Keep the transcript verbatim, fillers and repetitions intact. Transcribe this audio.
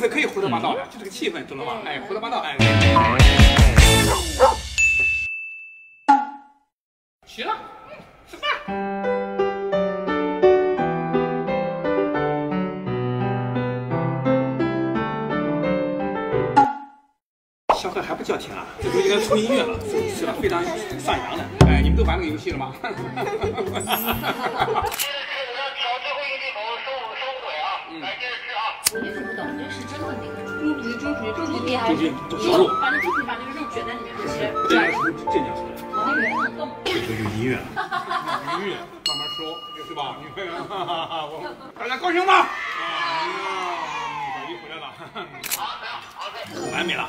就是可以胡说八道的，就这个气氛，懂了吗？哎，胡说八道，哎。齐了，吃饭。 小贺还不叫停啊？这都应该出音乐了，是不是非常上扬的？哎，你们都玩那个游戏了吗？这是这是他调最后一个镜头收收尾啊！来接着吃啊！我也是不懂，这是真问题。猪皮、猪皮、猪皮还是猪肉？把那猪皮把那个肉卷在里面吃。这叫什么？这叫什么？我以为能动。这就音乐，音乐慢慢收，是吧？你看，大家高兴吗？啊，小姨回来了，完美了。